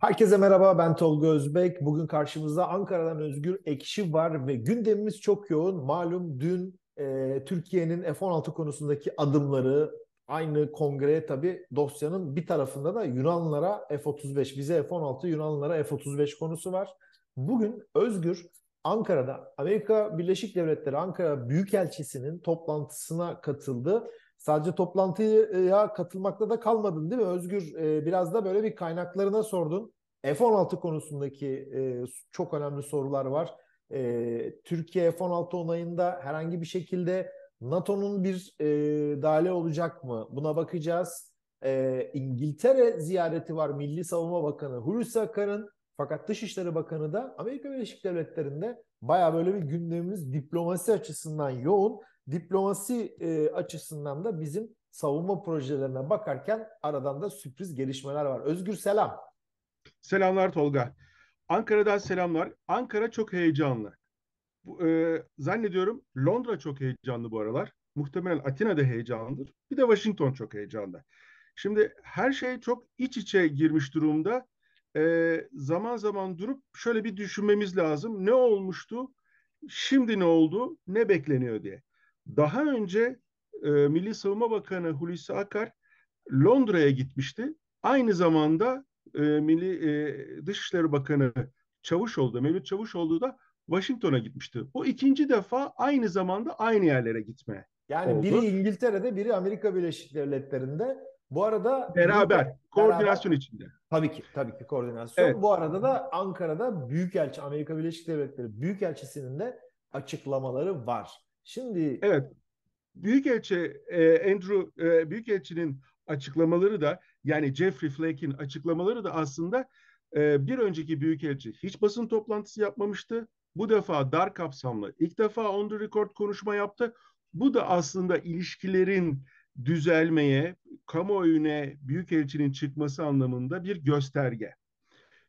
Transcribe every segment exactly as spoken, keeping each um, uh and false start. Herkese merhaba, ben Tolga Özbek. Bugün karşımızda Ankara'dan Özgür Ekşi var ve gündemimiz çok yoğun. Malum dün e, Türkiye'nin F on altı konusundaki adımları, aynı kongreye tabii dosyanın bir tarafında da Yunanlara F otuz beş, bize F on altı, Yunanlara F otuz beş konusu var. Bugün Özgür Ankara'da Amerika Birleşik Devletleri Ankara Büyükelçisi'nin toplantısına katıldı. Sadece toplantıya katılmakla da kalmadın değil mi Özgür? Biraz da böyle bir kaynaklarına sordun. F on altı konusundaki çok önemli sorular var. Türkiye F on altı onayında herhangi bir şekilde NATO'nun bir dahili olacak mı? Buna bakacağız. İngiltere ziyareti var Milli Savunma Bakanı Hulusi Akar'ın. Fakat Dışişleri Bakanı da Amerika Birleşik Devletleri'nde. Bayağı böyle bir gündemimiz diplomasi açısından yoğun. Diplomasi e, açısından da bizim savunma projelerine bakarken aradan da sürpriz gelişmeler var. Özgür selam. Selamlar Tolga. Ankara'dan selamlar. Ankara çok heyecanlı. Bu, e, zannediyorum Londra çok heyecanlı bu aralar. Muhtemelen Atina'da heyecanlıdır. Bir de Washington çok heyecanlı. Şimdi her şey çok iç içe girmiş durumda. E, zaman zaman durup şöyle bir düşünmemiz lazım. Ne olmuştu, şimdi ne oldu, ne bekleniyor diye. Daha önce e, Milli Savunma Bakanı Hulusi Akar Londra'ya gitmişti. Aynı zamanda e, Milli e, Dışişleri Bakanı Çavuşoğlu da, Mevlüt Çavuşoğlu da Washington'a gitmişti. O ikinci defa aynı zamanda aynı yerlere gitme. Yani oldu. Biri İngiltere'de, biri Amerika Birleşik Devletleri'nde. Bu arada beraber bu, koordinasyon beraber, içinde. Tabii ki, tabii ki koordinasyon. Evet. Bu arada da Ankara'da Büyükelçi Amerika Birleşik Devletleri Büyükelçisi'nin de açıklamaları var. Şimdi evet, Büyükelçi e, Andrew e, Büyükelçi'nin açıklamaları da, yani Jeffrey Flake'in açıklamaları da aslında e, bir önceki Büyükelçi hiç basın toplantısı yapmamıştı. Bu defa dar kapsamlı ilk defa on the record konuşma yaptı. Bu da aslında ilişkilerin düzelmeye, kamuoyuna Büyükelçinin çıkması anlamında bir gösterge.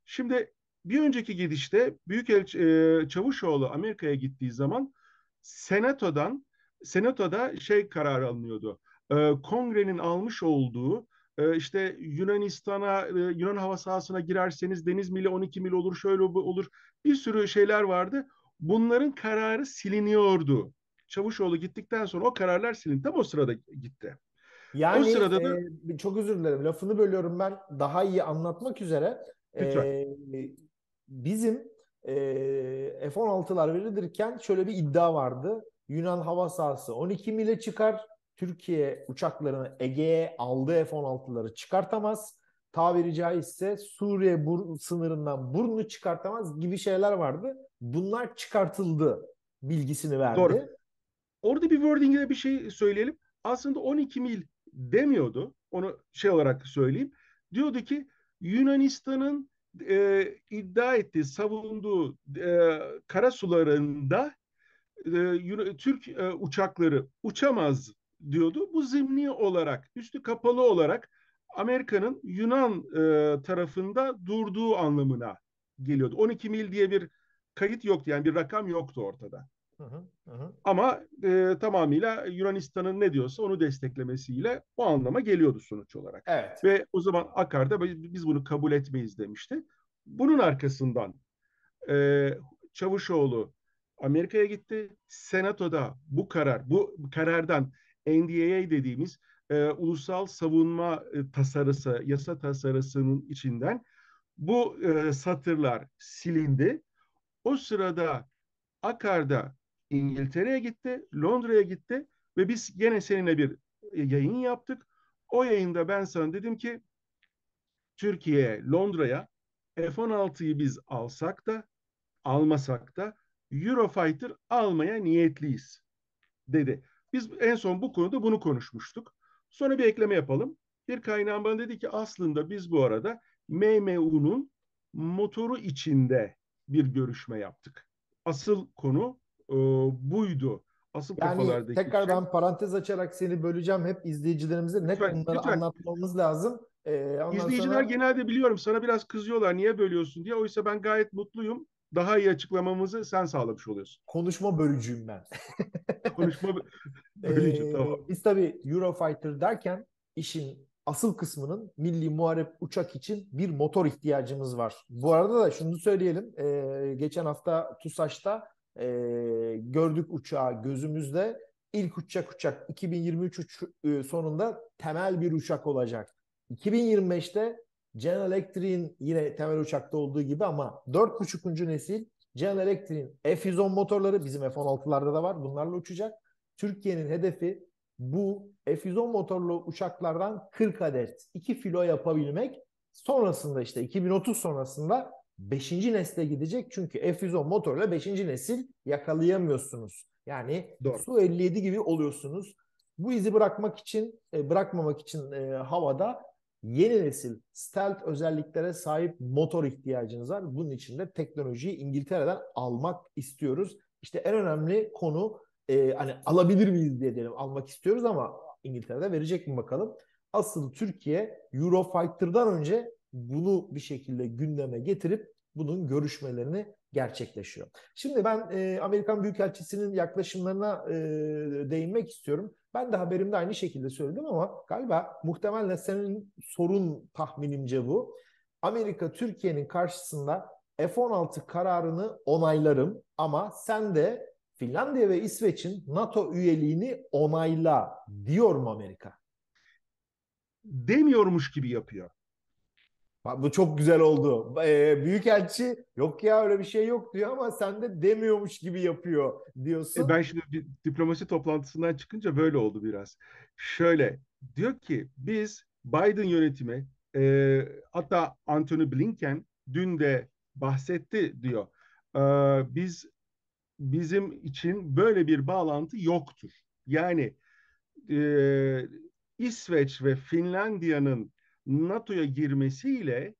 Şimdi bir önceki gidişte Büyükelçi e, Çavuşoğlu Amerika'ya gittiği zaman Senato'dan, Senato'da şey kararı alınıyordu. E, kongrenin almış olduğu e, işte Yunanistan'a, e, Yunan hava sahasına girerseniz deniz mili on iki mil olur, şöyle olur. Bir sürü şeyler vardı. Bunların kararı siliniyordu. Çavuşoğlu gittikten sonra o kararlar silindi. Tam o sırada gitti. Yani o sırada da... e, çok özür dilerim. Lafını bölüyorum ben daha iyi anlatmak üzere. E, bizim F on altılar verilirken şöyle bir iddia vardı. Yunan hava sahası on iki mile çıkar. Türkiye uçaklarını Ege'ye aldığı F on altıları çıkartamaz. Tabiri caizse Suriye bur sınırından burnunu çıkartamaz gibi şeyler vardı. Bunlar çıkartıldı bilgisini verdi. Doğru. Orada bir wording'e bir şey söyleyelim. Aslında on iki mil demiyordu. Onu şey olarak söyleyeyim. Diyordu ki Yunanistan'ın E, iddia ettiği, savunduğu e, kara sularında e, Türk e, uçakları uçamaz diyordu. Bu zimni olarak, üstü kapalı olarak Amerika'nın Yunan e, tarafında durduğu anlamına geliyordu. on iki mil diye bir kayıt yoktu, yani bir rakam yoktu ortada. Hı hı, hı. Ama e, tamamıyla Yunanistan'ın ne diyorsa onu desteklemesiyle o anlama geliyordu sonuç olarak. Evet. Ve o zaman Akar da biz bunu kabul etmeyiz demişti. Bunun arkasından e, Çavuşoğlu Amerika'ya gitti. Senato'da bu karar, bu karardan N D A A dediğimiz e, ulusal savunma tasarısı, yasa tasarısının içinden bu e, satırlar silindi. O sırada Akar'da İngiltere'ye gitti, Londra'ya gitti ve biz gene seninle bir yayın yaptık. O yayında ben sana dedim ki Türkiye'ye, Londra'ya F on altıyı biz alsak da almasak da Eurofighter almaya niyetliyiz dedi. Biz en son bu konuda bunu konuşmuştuk. Sonra bir ekleme yapalım. Bir kaynağım bana dedi ki aslında biz bu arada M M U'nun motoru içinde bir görüşme yaptık. Asıl konu e, buydu. Asıl yani kafalardaki tekrardan şey... parantez açarak seni böleceğim. Hep izleyicilerimize net bunları anlatmamız lazım. Ee, İzleyiciler sonra... genelde biliyorum sana biraz kızıyorlar. Niye bölüyorsun diye. Oysa ben gayet mutluyum. Daha iyi açıklamamızı sen sağlamış oluyorsun. Konuşma bölücüyüm ben. Konuşma bölücü, tamam. Ee, biz tabii Eurofighter derken işin asıl kısmının milli muharip uçak için bir motor ihtiyacımız var. Bu arada da şunu söyleyelim. E, geçen hafta TUSAŞ'ta e, gördük uçağı gözümüzde. İlk uçak uçak iki bin yirmi üç uç, e, sonunda temel bir uçak olacak. iki bin yirmi beşte General Electric'in yine temel uçakta olduğu gibi ama dört buçukuncu nesil General Electric'in F yüz on motorları bizim F on altılarda da var. Bunlarla uçacak. Türkiye'nin hedefi bu F yüz on motorlu uçaklardan kırk adet iki filo yapabilmek. Sonrasında işte iki bin otuz sonrasında beşinci nesle gidecek. Çünkü F yüz on motorla beşinci nesil yakalayamıyorsunuz. Yani Su elli yedi gibi oluyorsunuz. Bu izi bırakmak için, bırakmamak için e, havada yeni nesil stealth özelliklere sahip motor ihtiyacınız var. Bunun için de teknolojiyi İngiltere'den almak istiyoruz. İşte en önemli konu e, hani alabilir miyiz diye diyelim, almak istiyoruz ama İngiltere'de verecek mi bakalım. Asıl Türkiye Eurofighter'dan önce bunu bir şekilde gündeme getirip bunun görüşmelerini gerçekleşiyor. Şimdi ben e, Amerikan Büyükelçisi'nin yaklaşımlarına e, değinmek istiyorum. Ben de haberimde aynı şekilde söyledim ama galiba muhtemelen senin sorun tahminimce bu. Amerika Türkiye'nin karşısında F on altı kararını onaylarım ama sen de Finlandiya ve İsveç'in NATO üyeliğini onayla diyor mu Amerika? Demiyormuş gibi yapıyor. Bu çok güzel oldu. E, Büyükelçi yok ya öyle bir şey yok diyor ama sen de demiyormuş gibi yapıyor diyorsun. E ben şimdi bir diplomasi toplantısından çıkınca böyle oldu biraz. Şöyle diyor ki biz Biden yönetimi e, hatta Anthony Blinken dün de bahsetti diyor. E, biz bizim için böyle bir bağlantı yoktur. Yani e, İsveç ve Finlandiya'nın NATO'ya girmesiyle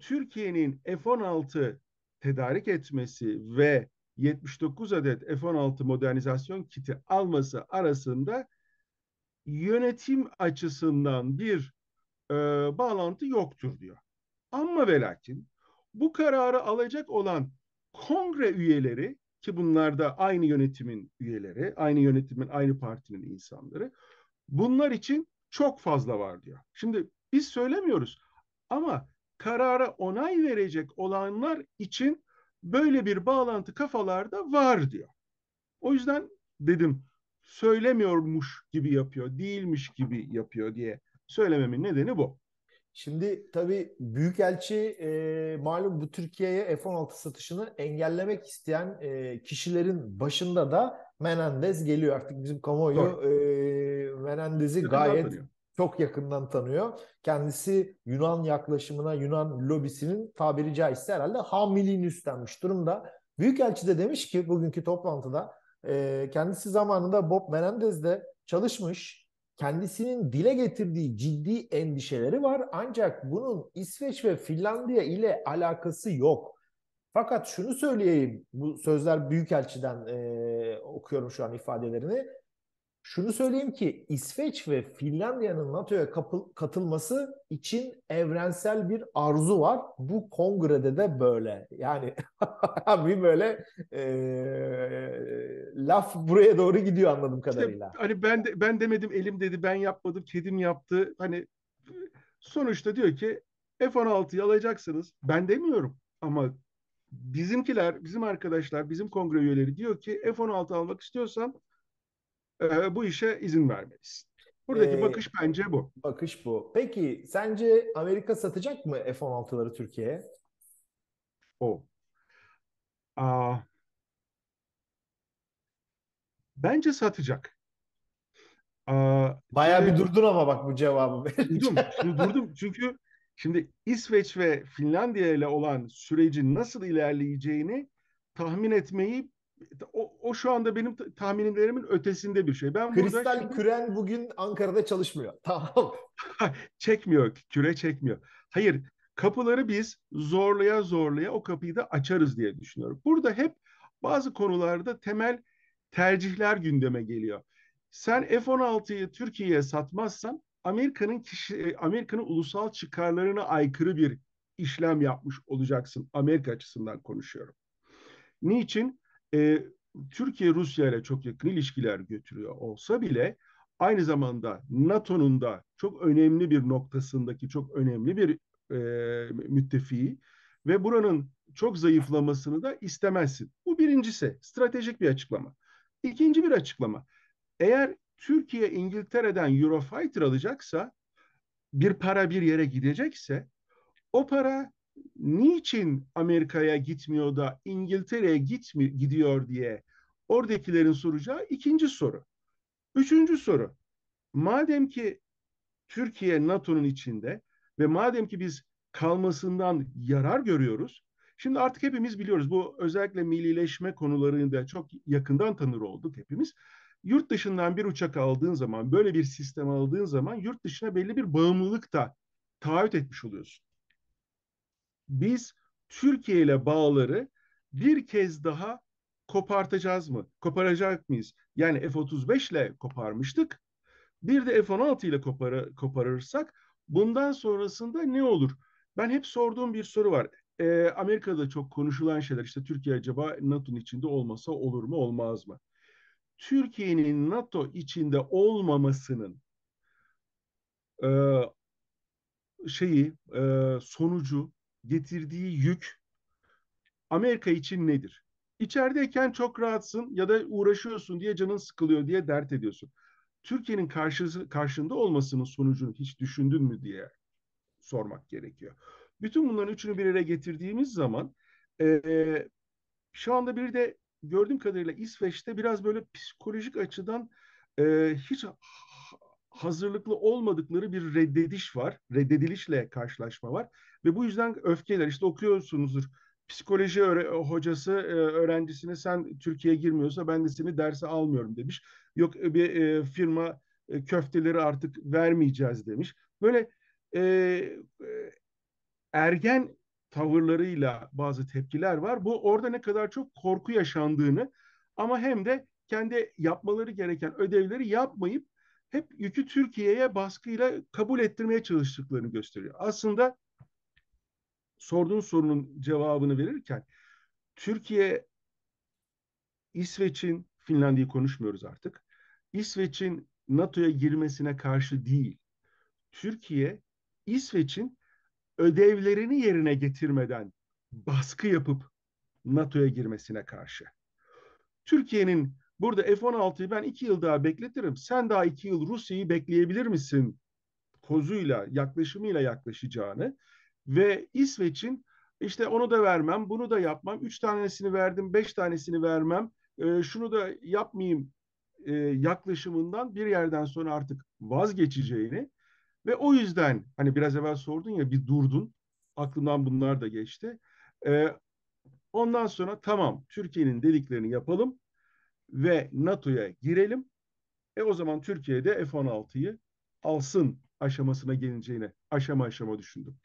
Türkiye'nin F on altı tedarik etmesi ve yetmiş dokuz adet F on altı modernizasyon kiti alması arasında yönetim açısından bir e, bağlantı yoktur diyor. Ama ve lakin bu kararı alacak olan kongre üyeleri ki bunlar da aynı yönetimin üyeleri, aynı yönetimin, aynı partinin insanları, bunlar için çok fazla var diyor. Şimdi biz söylemiyoruz ama karara onay verecek olanlar için böyle bir bağlantı kafalarda var diyor. O yüzden dedim söylemiyormuş gibi yapıyor, değilmiş gibi yapıyor diye söylememin nedeni bu. Şimdi tabii Büyükelçi e, malum bu Türkiye'ye F on altı satışını engellemek isteyen e, kişilerin başında da Menendez geliyor. Artık bizim kamuoyu e, Menendez'i gayet... Anlıyor. Çok yakından tanıyor. Kendisi Yunan yaklaşımına, Yunan lobisinin tabiri caizse herhalde hamiliğini üstlenmiş durumda. Büyükelçi de demiş ki bugünkü toplantıda e, kendisi zamanında Bob Menendez'de çalışmış. Kendisinin dile getirdiği ciddi endişeleri var. Ancak bunun İsveç ve Finlandiya ile alakası yok. Fakat şunu söyleyeyim. Bu sözler Büyükelçi'den e, okuyorum şu an ifadelerini. Şunu söyleyeyim ki İsveç ve Finlandiya'nın NATO'ya katılması için evrensel bir arzu var. Bu kongrede de böyle. Yani bir böyle e, laf buraya doğru gidiyor anladığım kadarıyla. İşte, hani ben de, ben demedim, elim dedi, ben yapmadım, kedim yaptı. Hani sonuçta diyor ki F on altıyı alacaksınız. Ben demiyorum ama bizimkiler, bizim arkadaşlar, bizim kongre üyeleri diyor ki F on altı almak istiyorsan bu işe izin vermeliyiz. Buradaki ee, bakış bence bu. Bakış bu. Peki sence Amerika satacak mı F on altıları Türkiye'ye? O. Aa, bence satacak. Aa, Bayağı şimdi, bir durdun ama bak bu cevabı. Durdum. Şimdi durdum çünkü şimdi İsveç ve Finlandiya ile olan sürecin nasıl ilerleyeceğini tahmin etmeyi O, o şu anda benim tahminlerimin ötesinde bir şey. Ben Kristal şimdi... Küren bugün Ankara'da çalışmıyor. Tamam. Çekmiyor. Küre çekmiyor. Hayır. Kapıları biz zorlaya zorlaya o kapıyı da açarız diye düşünüyorum. Burada hep bazı konularda temel tercihler gündeme geliyor. Sen F on altıyı Türkiye'ye satmazsan Amerika'nın kişi, Amerika'nın ulusal çıkarlarına aykırı bir işlem yapmış olacaksın. Amerika açısından konuşuyorum. Niçin? Türkiye Rusya ile çok yakın ilişkiler götürüyor olsa bile aynı zamanda NATO'nun da çok önemli bir noktasındaki çok önemli bir e, müttefiği ve buranın çok zayıflamasını da istemezsin. Bu birincisi, stratejik bir açıklama. İkinci bir açıklama. Eğer Türkiye İngiltere'den Eurofighter alacaksa, bir para bir yere gidecekse, o para niçin Amerika'ya gitmiyor da İngiltere'ye gitmi- gidiyor diye oradakilerin soracağı ikinci soru. Üçüncü soru, madem ki Türkiye NATO'nun içinde ve madem ki biz kalmasından yarar görüyoruz, şimdi artık hepimiz biliyoruz, bu özellikle millileşme konularında çok yakından tanır olduk hepimiz. Yurt dışından bir uçak aldığın zaman, böyle bir sistem aldığın zaman yurt dışına belli bir bağımlılık da taahhüt etmiş oluyorsun. Biz Türkiye ile bağları bir kez daha kopartacağız mı? Koparacak mıyız? Yani F otuz beş ile koparmıştık. Bir de F on altı ile kopar- koparırsak bundan sonrasında ne olur? Ben hep sorduğum bir soru var. Ee, Amerika'da çok konuşulan şeyler, işte Türkiye acaba NATO'nun içinde olmasa olur mu olmaz mı? Türkiye'nin NATO içinde olmamasının e, şeyi e, sonucu getirdiği yük Amerika için nedir? İçerideyken çok rahatsın ya da uğraşıyorsun diye canın sıkılıyor diye dert ediyorsun. Türkiye'nin karşı, karşında olmasının sonucunu hiç düşündün mü diye sormak gerekiyor. Bütün bunların üçünü bir araya getirdiğimiz zaman e, şu anda bir de gördüğüm kadarıyla İsveç'te biraz böyle psikolojik açıdan e, hiç hazırlıklı olmadıkları bir reddediş var. Reddedilişle karşılaşma var. Ve bu yüzden öfkeler, işte okuyorsunuzdur. Psikoloji öğre- hocası e, öğrencisine sen Türkiye'ye girmiyorsa ben de seni derse almıyorum demiş. Yok bir e, firma e, köfteleri artık vermeyeceğiz demiş. Böyle e, e, ergen tavırlarıyla bazı tepkiler var. Bu orada ne kadar çok korku yaşandığını ama hem de kendi yapmaları gereken ödevleri yapmayıp hep yükü Türkiye'ye baskıyla kabul ettirmeye çalıştıklarını gösteriyor. Aslında sorduğun sorunun cevabını verirken Türkiye, İsveç'in, Finlandiya'yı konuşmuyoruz artık, İsveç'in NATO'ya girmesine karşı değil. Türkiye, İsveç'in ödevlerini yerine getirmeden baskı yapıp NATO'ya girmesine karşı. Türkiye'nin burada F on altıyı ben iki yıl daha bekletirim, sen daha iki yıl Rusya'yı bekleyebilir misin kozuyla, yaklaşımıyla yaklaşacağını ve İsveç'in işte onu da vermem, bunu da yapmam, üç tanesini verdim, beş tanesini vermem, şunu da yapmayayım yaklaşımından bir yerden sonra artık vazgeçeceğini ve o yüzden hani biraz evvel sordun ya, bir durdun, aklımdan bunlar da geçti. Ee, ondan sonra tamam, Türkiye'nin dediklerini yapalım ve NATO'ya girelim. E o zaman Türkiye de F on altıyı alsın aşamasına gelineceğini aşama aşama düşündüm.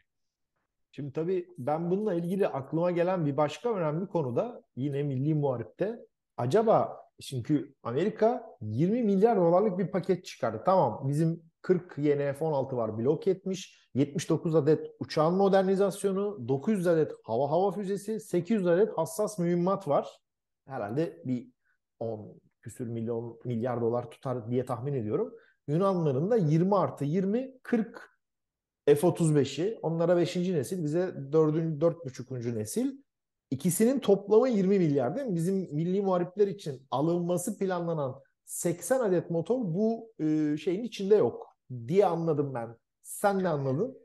Şimdi tabii ben bununla ilgili aklıma gelen bir başka önemli konu da yine Milli Muharip'te. Acaba çünkü Amerika yirmi milyar dolarlık bir paket çıkardı. Tamam, bizim kırk yeni F on altı var, blok etmiş, yetmiş dokuz adet uçağın modernizasyonu, dokuz yüz adet hava hava füzesi, sekiz yüz adet hassas mühimmat var. Herhalde bir on küsür milyon milyar dolar tutar diye tahmin ediyorum. Yunanların da yirmi artı yirmi, kırk F otuz beşi, onlara beşinci nesil, bize dört, dört buçukuncu nesil. İkisinin toplamı yirmi milyar değil mi? Bizim milli muharipler için alınması planlanan seksen adet motor bu e, şeyin içinde yok diye anladım ben. Sen ne anladın?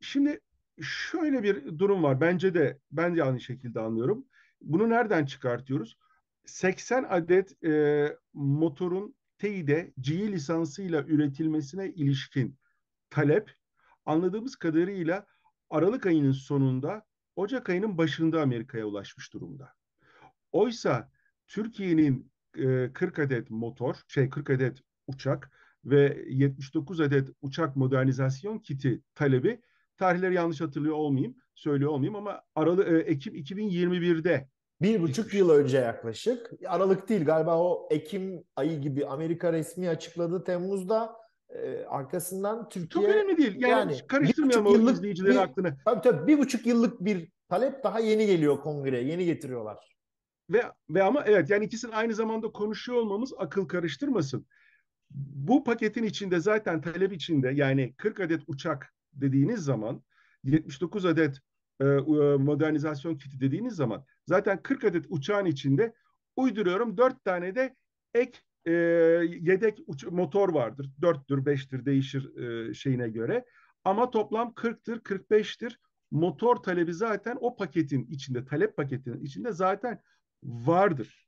Şimdi şöyle bir durum var. Bence de ben de aynı şekilde anlıyorum. Bunu nereden çıkartıyoruz? seksen adet e, motorun T İ D, G I lisansıyla üretilmesine ilişkin talep anladığımız kadarıyla Aralık ayının sonunda, Ocak ayının başında Amerika'ya ulaşmış durumda. Oysa Türkiye'nin kırk adet motor, şey kırk adet uçak ve yetmiş dokuz adet uçak modernizasyon kiti talebi, tarihleri yanlış hatırlıyor olmayayım, söylüyor olmayayım ama Aralık Ekim iki bin yirmi birde. Bir buçuk yıl önce yaklaşık. Aralık değil galiba, o Ekim ayı gibi Amerika resmi açıkladı Temmuz'da. E, arkasından Türkiye... Çok önemli değil. Yani, yani karıştırmayalım o izleyicilerin bir, aklını. Tabii tabii bir buçuk yıllık bir talep daha yeni geliyor kongreye. Yeni getiriyorlar. Ve, ve ama evet yani ikisini aynı zamanda konuşuyor olmamız akıl karıştırmasın. Bu paketin içinde zaten talep içinde, yani kırk adet uçak dediğiniz zaman, yetmiş dokuz adet e, modernizasyon kiti dediğiniz zaman zaten kırk adet uçağın içinde uyduruyorum dört tane de ek e, yedek motor vardır. dörttür beştir değişir e, şeyine göre. Ama toplam kırktır kırk beştir. Motor talebi zaten o paketin içinde, talep paketinin içinde zaten vardır.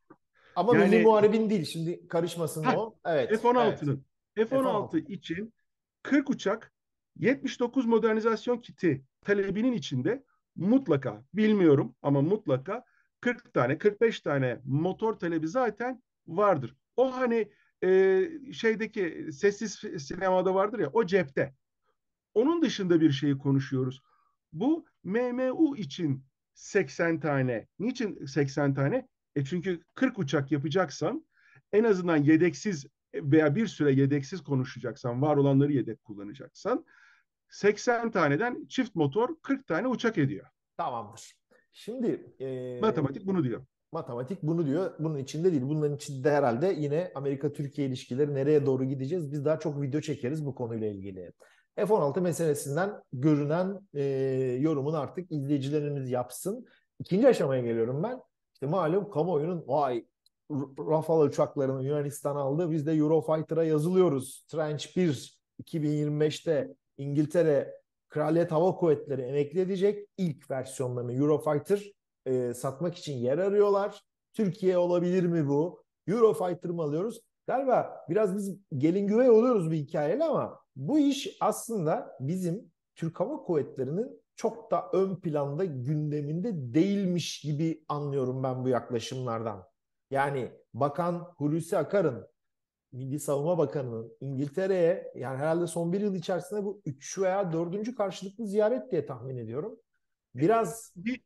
Ama yani, milli muharibin değil, şimdi karışmasın ha, o. Evet. F on altının. Evet. F on altı için kırk uçak, yetmiş dokuz modernizasyon kiti talebinin içinde mutlaka, bilmiyorum ama mutlaka kırk tane kırk beş tane motor talebi zaten vardır. O hani e, şeydeki sessiz sinemada vardır ya, o cepte. Onun dışında bir şeyi konuşuyoruz. Bu M M U için seksen tane. Niçin seksen tane? E çünkü kırk uçak yapacaksam, en azından yedeksiz veya bir süre yedeksiz konuşacaksan, var olanları yedek kullanacaksan, seksen taneden çift motor kırk tane uçak ediyor. Tamamdır. Şimdi e, matematik bunu diyor. Matematik bunu diyor. Bunun içinde değil. Bunların içinde herhalde yine Amerika-Türkiye ilişkileri nereye doğru gideceğiz? Biz daha çok video çekeriz bu konuyla ilgili. F on altı meselesinden görünen e, yorumunu artık izleyicilerimiz yapsın. İkinci aşamaya geliyorum ben. İşte malum kamuoyunun vay Rafale uçaklarını Yunanistan aldı, biz de Eurofighter'a yazılıyoruz. Tranche bir iki bin yirmi beşte İngiltere Kraliyet Hava Kuvvetleri emekli edecek. İlk versiyonlarını Eurofighter e, satmak için yer arıyorlar. Türkiye olabilir mi bu? Eurofighter mı alıyoruz? Galiba biraz biz gelin güvey oluyoruz bir hikayeyle ama bu iş aslında bizim Türk Hava Kuvvetleri'nin çok da ön planda, gündeminde değilmiş gibi anlıyorum ben bu yaklaşımlardan. Yani Bakan Hulusi Akar'ın, Milli Savunma Bakanı'nın İngiltere'ye, yani herhalde son bir yıl içerisinde bu üç veya dördüncü karşılıklı ziyaret diye tahmin ediyorum. Biraz bir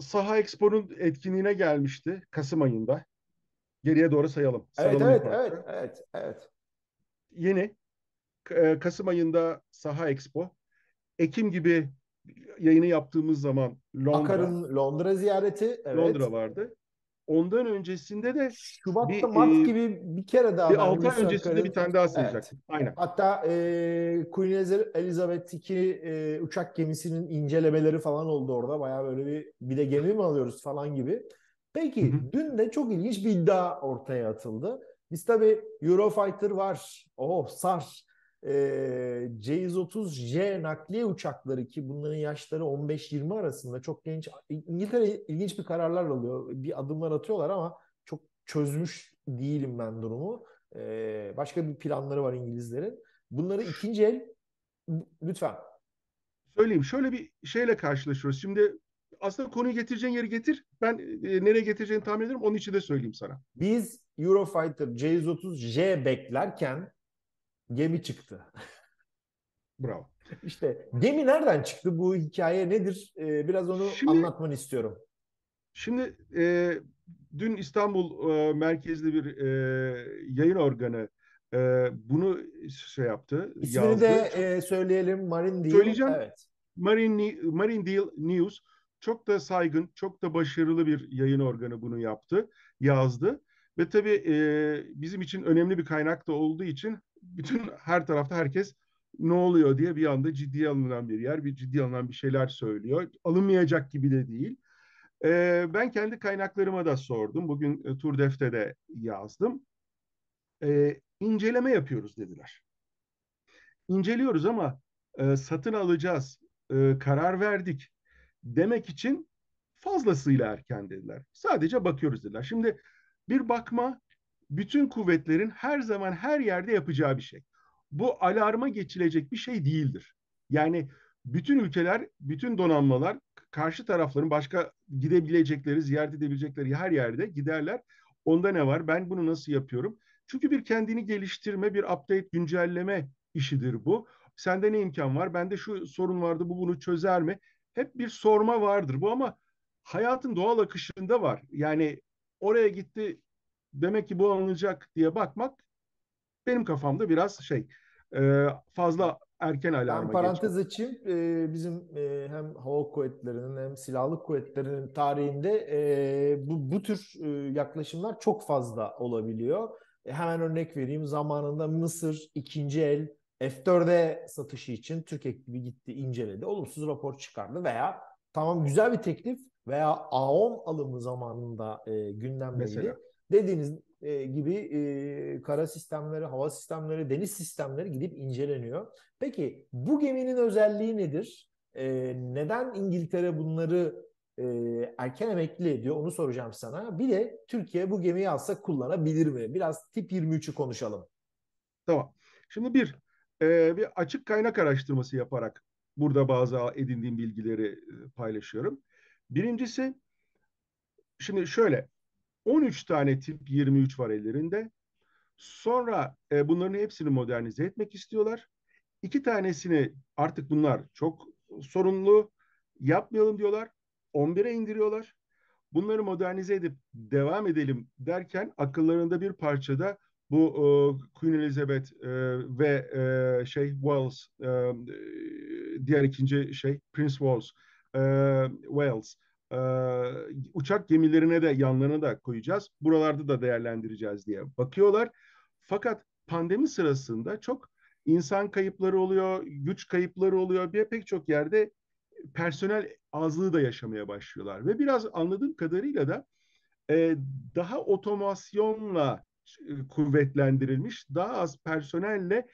Saha Expo'nun etkinliğine gelmişti Kasım ayında. Geriye doğru sayalım. Evet evet, evet evet evet. Yeni Kasım ayında Saha Expo. Ekim gibi yayını yaptığımız zaman Londra. Akar'ın Londra ziyareti. Evet. Londra vardı. Ondan öncesinde de Şubat'ta bir, Mart e, gibi bir kere daha. Bir altı ay öncesinde Akar'ın bir tane daha sayacaktık. Evet. Aynen. Hatta e, Queen Elizabeth iki e, uçak gemisinin incelemeleri falan oldu orada. Bayağı böyle bir bir de gemi mi alıyoruz falan gibi. Peki hı hı. Dün de çok ilginç bir iddia ortaya atıldı. Biz tabii Eurofighter var. Oh sar. Ee, C yüz otuz J nakliye uçakları ki bunların yaşları on beş yirmi arasında, çok genç. İngiltere ilginç bir kararlar alıyor. Bir adımlar atıyorlar ama çok çözmüş değilim ben durumu. Ee, başka bir planları var İngilizlerin. Bunları ikinci el lütfen. Söyleyeyim. Şöyle bir şeyle karşılaşıyoruz. Şimdi aslında konuyu getireceğin yeri getir. Ben e, nereye getireceğini tahmin ederim. Onun için de söyleyeyim sana. Biz Eurofighter C yüz otuz J beklerken gemi çıktı. Bravo. İşte gemi nereden çıktı? Bu hikaye nedir? Ee, biraz onu şimdi, anlatmanı istiyorum. Şimdi e, dün İstanbul e, merkezli bir e, yayın organı e, bunu şey yaptı. İsmini yazdı. de e, söyleyelim. Marine Deal. Söyleyeceğim. Evet. Marine, Marine Deal News. Çok da saygın, çok da başarılı bir yayın organı bunu yaptı, yazdı. Ve tabii e, bizim için önemli bir kaynak da olduğu için bütün her tarafta herkes ne oluyor diye bir anda ciddiye alınan bir yer, bir ciddiye alınan bir şeyler söylüyor. Alınmayacak gibi de değil. Ee, ben kendi kaynaklarıma da sordum. Bugün e, Turdef'te de yazdım. Ee, inceleme yapıyoruz dediler. İnceliyoruz ama e, satın alacağız, e, karar verdik demek için fazlasıyla erken dediler. Sadece bakıyoruz dediler. Şimdi bir bakma bütün kuvvetlerin her zaman her yerde yapacağı bir şey. Bu alarma geçilecek bir şey değildir. Yani bütün ülkeler, bütün donanmalar karşı tarafların başka gidebilecekleri, ziyaret edebilecekleri her yerde giderler. Onda ne var? Ben bunu nasıl yapıyorum? Çünkü bir kendini geliştirme, bir update, güncelleme işidir bu. Sende ne imkan var? Bende şu sorun vardı, bu bunu çözer mi? Hep bir sorma vardır bu ama hayatın doğal akışında var. Yani oraya gitti, demek ki bu alınacak diye bakmak benim kafamda biraz şey fazla erken alarma geçiyor. Parantez açayım, bizim hem hava kuvvetlerinin hem silahlı kuvvetlerinin tarihinde bu, bu tür yaklaşımlar çok fazla olabiliyor. Hemen örnek vereyim. Zamanında Mısır ikinci el F dörde satışı için Türk ekibi gitti, inceledi. Olumsuz rapor çıkardı veya tamam güzel bir teklif veya A on alımı zamanında e, gündemdeydi. Dediğiniz e, gibi e, kara sistemleri, hava sistemleri, deniz sistemleri gidip inceleniyor. Peki bu geminin özelliği nedir? E, neden İngiltere bunları e, erken emekli ediyor? Onu soracağım sana. Bir de Türkiye bu gemiyi alsa kullanabilir mi? Biraz Tip yirmi üçü konuşalım. Tamam. Şimdi bir, e, bir açık kaynak araştırması yaparak burada bazı edindiğim bilgileri paylaşıyorum. Birincisi, şimdi şöyle, on üç tane Tip yirmi üç var ellerinde. Sonra e, bunların hepsini modernize etmek istiyorlar. İki tanesini artık bunlar çok sorunlu, yapmayalım diyorlar. on bire indiriyorlar. Bunları modernize edip devam edelim derken akıllarında bir parçada bu e, Queen Elizabeth e, ve e, şey Wales, e, diğer ikinci şey Prince Wales, e, Wales. Ee, uçak gemilerine de yanlarına da koyacağız. Buralarda da değerlendireceğiz diye bakıyorlar. Fakat pandemi sırasında çok insan kayıpları oluyor, güç kayıpları oluyor. Bir pek çok yerde personel azlığı da yaşamaya başlıyorlar. Ve biraz anladığım kadarıyla da e, daha otomasyonla e, kuvvetlendirilmiş, daha az personelle,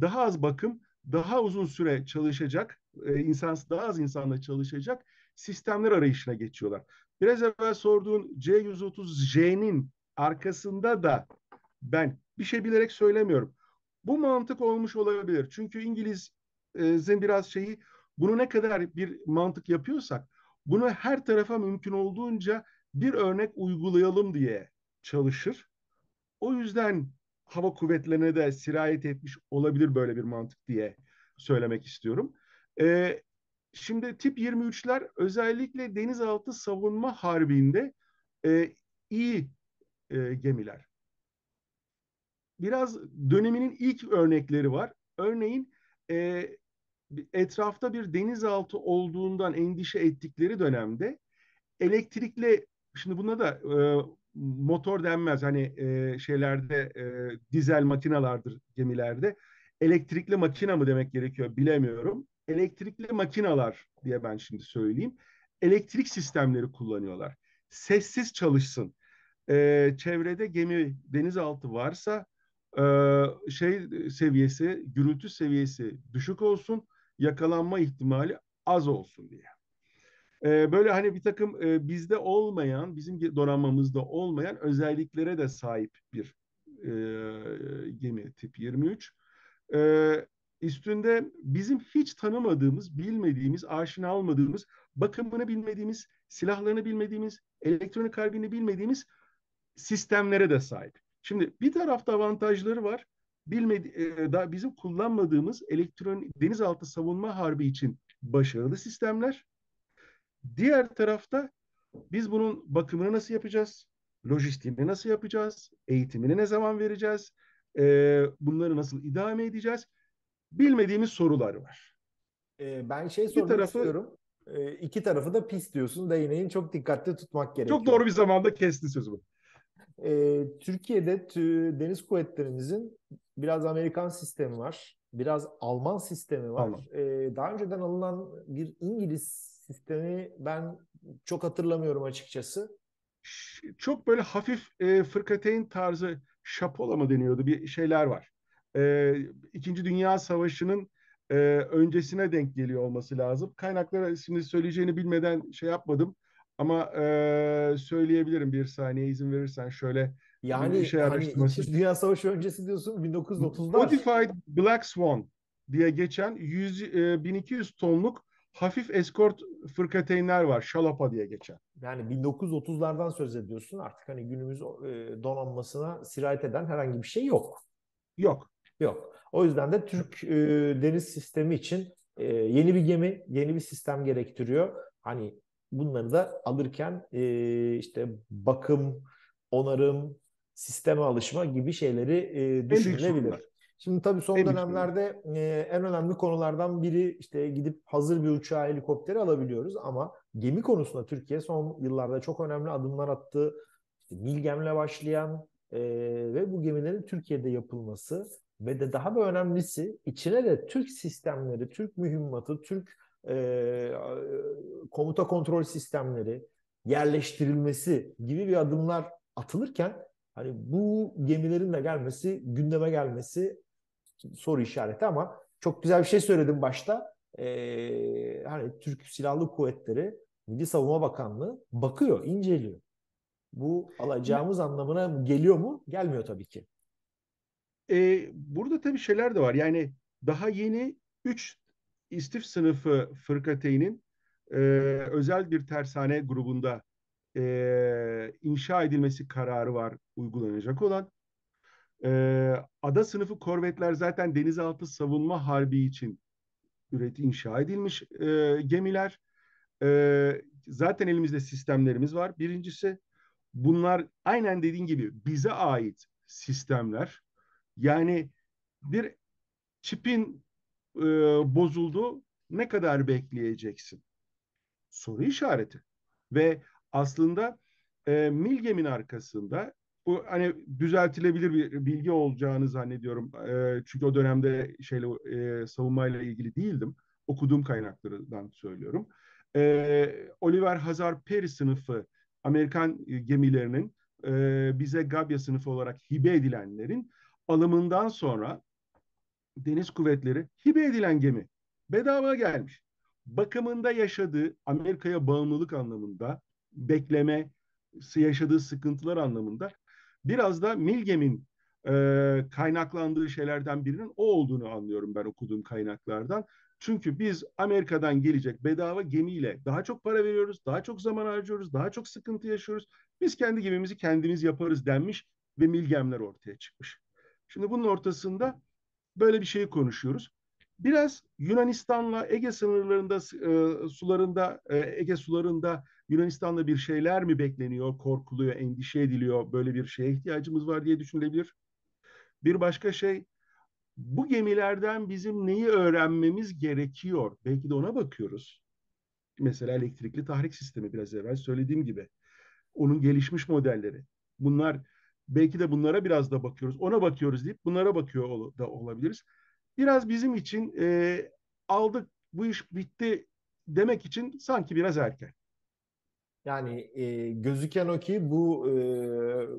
daha az bakım, daha uzun süre çalışacak, e, insan, daha az insanla çalışacak sistemler arayışına geçiyorlar. Biraz evvel sorduğun C yüz otuz J'nin arkasında da ben bir şey bilerek söylemiyorum. Bu mantık olmuş olabilir. Çünkü İngiliz'in biraz şeyi, bunu ne kadar bir mantık yapıyorsak bunu her tarafa mümkün olduğunca bir örnek uygulayalım diye çalışır. O yüzden hava kuvvetlerine de sirayet etmiş olabilir böyle bir mantık diye söylemek istiyorum. Evet. Şimdi Tip yirmi üçler özellikle denizaltı savunma harbinde e, iyi e, gemiler. Biraz döneminin ilk örnekleri var. Örneğin e, etrafta bir denizaltı olduğundan endişe ettikleri dönemde elektrikli, şimdi buna da e, motor denmez. Hani e, şeylerde e, dizel makinalardır gemilerde. Elektrikli makina mı demek gerekiyor bilemiyorum. Elektrikli makinalar diye ben şimdi söyleyeyim. Elektrik sistemleri kullanıyorlar. Sessiz çalışsın. Ee, çevrede gemi, denizaltı varsa e, şey seviyesi, gürültü seviyesi düşük olsun, yakalanma ihtimali az olsun diye. Ee, böyle hani bir takım e, bizde olmayan, bizim donanmamızda olmayan özelliklere de sahip bir e, gemi Tip yirmi üç. Evet. Üstünde bizim hiç tanımadığımız, bilmediğimiz, aşina olmadığımız, bakımını bilmediğimiz, silahlarını bilmediğimiz, elektronik harbini bilmediğimiz sistemlere de sahip. Şimdi bir tarafta avantajları var. Bilmedi, e, daha bizim kullanmadığımız elektronik denizaltı savunma harbi için başarılı sistemler. Diğer tarafta biz bunun bakımını nasıl yapacağız? Lojistiğini nasıl yapacağız? Eğitimini ne zaman vereceğiz? E, bunları nasıl idame edeceğiz? Bilmediğimiz soruları var. Ee, ben şey sormak tarafı, istiyorum. Ee, iki tarafı da pis diyorsun. Değneğin çok dikkatli tutmak gerekiyor. Çok doğru bir zamanda kestin sözümü. Ee, Türkiye'de tü, deniz kuvvetlerimizin biraz Amerikan sistemi var. Biraz Alman sistemi var. Alman. Ee, daha önceden alınan bir İngiliz sistemi ben çok hatırlamıyorum açıkçası. Çok böyle hafif e, fırkateyn tarzı şapola mı deniyordu? Bir şeyler var. Ee, İkinci Dünya Savaşı'nın e, öncesine denk geliyor olması lazım. Kaynaklara şimdi söyleyeceğini bilmeden şey yapmadım ama e, söyleyebilirim, bir saniye izin verirsen şöyle. Yani şey hani İkinci Dünya Savaşı öncesi diyorsun, bin dokuz yüz otuzlar. Modified Black Swan diye geçen yüz, e, bin iki yüz tonluk hafif eskort fırkateynler var. Şalapa diye geçen. Yani bin dokuz yüz otuzlardan söz ediyorsun. Artık hani günümüz e, donanmasına sirayet eden herhangi bir şey yok. Yok. Yok. O yüzden de Türk e, deniz sistemi için e, yeni bir gemi, yeni bir sistem gerektiriyor. Hani bunları da alırken e, işte bakım, onarım, sisteme alışma gibi şeyleri e, düşünülebilir. Şimdi tabii son en dönemlerde e, en önemli konulardan biri işte gidip hazır bir uçağa, helikopteri alabiliyoruz ama gemi konusunda Türkiye son yıllarda çok önemli adımlar attı. İşte Milgem'le başlayan e, ve bu gemilerin Türkiye'de yapılması ve de daha da önemlisi içine de Türk sistemleri, Türk mühimmatı, Türk e, komuta kontrol sistemleri yerleştirilmesi gibi bir adımlar atılırken hani bu gemilerin de gelmesi, gündeme gelmesi soru işareti. Ama çok güzel bir şey söyledim başta. Ee, hani Türk Silahlı Kuvvetleri, Milli Savunma Bakanlığı bakıyor, inceliyor. Bu alacağımız anlamına geliyor mu? Gelmiyor tabii ki. Ee, burada tabii şeyler de var. Yani daha yeni üç istif sınıfı fırkateynin e, özel bir tersane grubunda e, inşa edilmesi kararı var, uygulanacak olan. E, ada sınıfı korvetler zaten denizaltı savunma harbi için üret inşa edilmiş e, gemiler. E, zaten elimizde sistemlerimiz var. Birincisi, bunlar aynen dediğin gibi bize ait sistemler. Yani bir çipin e, bozuldu, ne kadar bekleyeceksin? Soru işareti. Ve aslında e, Milgem'in arkasında bu hani düzeltilebilir bir bilgi olacağını zannediyorum. E, çünkü o dönemde şeyle e, savunmayla ilgili değildim. Okuduğum kaynaklardan söylüyorum. E, Oliver Hazard Perry sınıfı Amerikan gemilerinin e, bize Gabya sınıfı olarak hibe edilenlerin alımından sonra Deniz Kuvvetleri hibe edilen gemi bedava gelmiş. Bakımında yaşadığı Amerika'ya bağımlılık anlamında, bekleme yaşadığı sıkıntılar anlamında biraz da Milgem'in e, kaynaklandığı şeylerden birinin o olduğunu anlıyorum ben okuduğum kaynaklardan. Çünkü biz Amerika'dan gelecek bedava gemiyle daha çok para veriyoruz, daha çok zaman harcıyoruz, daha çok sıkıntı yaşıyoruz. Biz kendi gemimizi kendimiz yaparız denmiş ve Milgem'ler ortaya çıkmış. Şimdi bunun ortasında böyle bir şeyi konuşuyoruz. Biraz Yunanistan'la Ege sınırlarında, e, sularında, e, Ege sularında Yunanistan'la bir şeyler mi bekleniyor, korkuluyor, endişe ediliyor, böyle bir şeye ihtiyacımız var diye düşünülebilir. Bir başka şey, bu gemilerden bizim neyi öğrenmemiz gerekiyor? Belki de ona bakıyoruz. Mesela elektrikli tahrik sistemi, biraz evvel söylediğim gibi. Onun gelişmiş modelleri. Bunlar, belki de bunlara biraz da bakıyoruz. Ona bakıyoruz deyip bunlara bakıyor da olabiliriz. Biraz bizim için e, aldık, bu iş bitti demek için sanki biraz erken. Yani e, gözüken o ki bu e,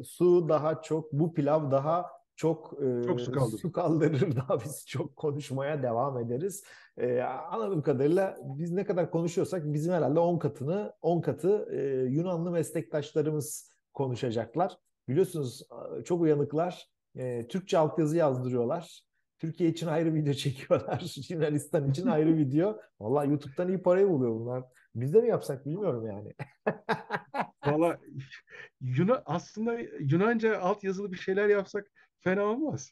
su daha çok, bu pilav daha çok, e, çok su kaldırır. Su kaldırır. Daha biz çok konuşmaya devam ederiz. E, anladığım kadarıyla biz ne kadar konuşuyorsak bizim herhalde on katını on katı e, Yunanlı meslektaşlarımız konuşacaklar. Biliyorsunuz çok uyanıklar. E, Türkçe altyazı yazdırıyorlar. Türkiye için ayrı video çekiyorlar. Yunanistan için ayrı video. Vallahi YouTube'dan iyi parayı buluyor bunlar. Biz de mi yapsak bilmiyorum yani. Vallahi Yunan, aslında Yunanca altyazılı bir şeyler yapsak fena olmaz.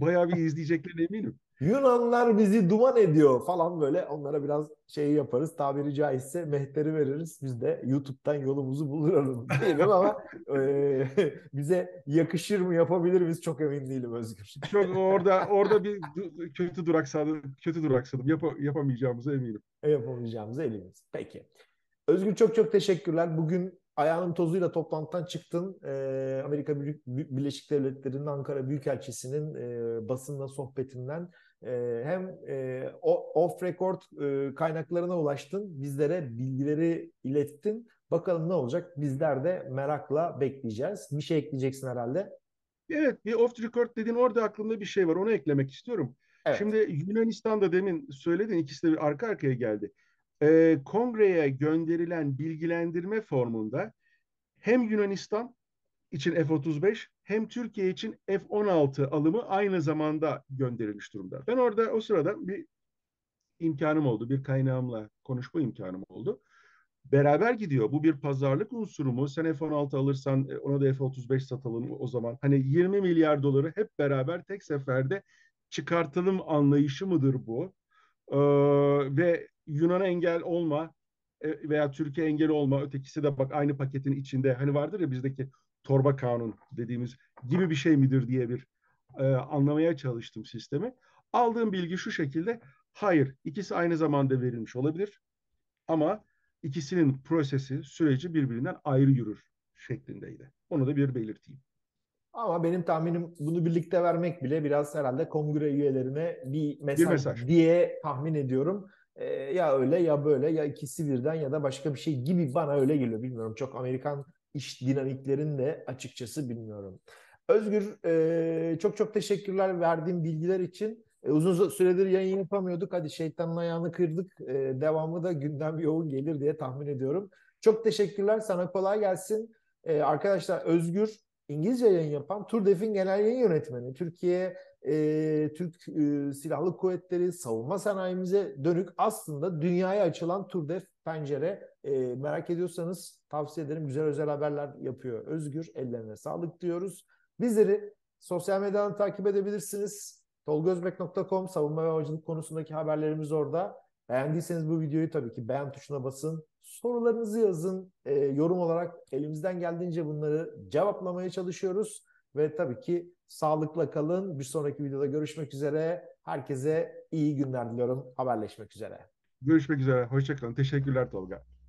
Bayağı bir izleyeceklerine eminim. Yunanlar bizi duman ediyor falan böyle. Onlara biraz şey yaparız. Tabiri caizse mehteri veririz. Biz de YouTube'dan yolumuzu buluruz diyelim ama e, bize yakışır mı, yapabilir miyiz çok emin değilim Özgür. Çok orada orada bir kötü duraksadım. Kötü duraksadım. Yap, yapamayacağımıza eminim. Yapamayacağımıza elimiz. Peki. Özgür çok çok teşekkürler. Bugün ayağının tozuyla toplantıdan çıktın. Ee, Amerika Birleşik Devletleri'nin Ankara Büyükelçisi'nin e, basınla sohbetinden e, hem e, off record e, kaynaklarına ulaştın. Bizlere bilgileri ilettin. Bakalım ne olacak? Bizler de merakla bekleyeceğiz. Bir şey ekleyeceksin herhalde. Evet, bir off record dediğin orada aklımda bir şey var. Onu eklemek istiyorum. Evet. Şimdi Yunanistan'da demin söyledin, ikisi de arka arkaya geldi. Ee, kongreye gönderilen bilgilendirme formunda hem Yunanistan için F otuz beş hem Türkiye için F on altı alımı aynı zamanda gönderilmiş durumda. Ben orada o sırada bir imkanım oldu, bir kaynağımla konuşma imkanım oldu. Beraber gidiyor. Bu bir pazarlık unsuru mu? Sen F on altı alırsan ona da F otuz beş satalım o zaman. Hani yirmi milyar doları hep beraber tek seferde çıkartalım anlayışı mıdır bu? Ee, ve Yunan'a engel olma veya Türkiye engel olma, ötekisi de bak aynı paketin içinde, hani vardır ya bizdeki torba kanun dediğimiz gibi bir şey midir diye bir e, anlamaya çalıştım sistemi. Aldığım bilgi şu şekilde: hayır, ikisi aynı zamanda verilmiş olabilir ama ikisinin prosesi, süreci birbirinden ayrı yürür şeklindeydi. Onu da bir belirteyim. Ama benim tahminim bunu birlikte vermek bile biraz herhalde kongre üyelerine bir mesaj, bir mesaj. diye tahmin ediyorum. Ee, ya öyle ya böyle ya ikisi birden ya da başka bir şey gibi bana öyle geliyor. Bilmiyorum, çok Amerikan iş dinamiklerini de açıkçası bilmiyorum. Özgür e, çok çok teşekkürler verdiğim bilgiler için. E, uzun süredir yayın yapamıyorduk. Hadi şeytanın ayağını kırdık. E, devamı da gündem yoğun gelir diye tahmin ediyorum. Çok teşekkürler. Sana kolay gelsin. E, arkadaşlar, Özgür İngilizce yayın yapan TÜRDEF'in genel yayın yönetmeni. Türkiye, e, Türk e, Silahlı Kuvvetleri, savunma sanayimize dönük aslında dünyaya açılan TÜRDEF pencere. E, merak ediyorsanız tavsiye ederim. Güzel özel haberler yapıyor Özgür. Ellerine sağlık diyoruz. Bizleri sosyal medyadan takip edebilirsiniz. tolga özbek nokta com savunma ve havacılık konusundaki haberlerimiz orada. Beğendiyseniz bu videoyu tabii ki beğen tuşuna basın. Sorularınızı yazın. E, yorum olarak elimizden geldiğince bunları cevaplamaya çalışıyoruz. Ve tabii ki sağlıkla kalın. Bir sonraki videoda görüşmek üzere. Herkese iyi günler diliyorum. Haberleşmek üzere. Görüşmek üzere. Hoşça kalın. Teşekkürler Tolga.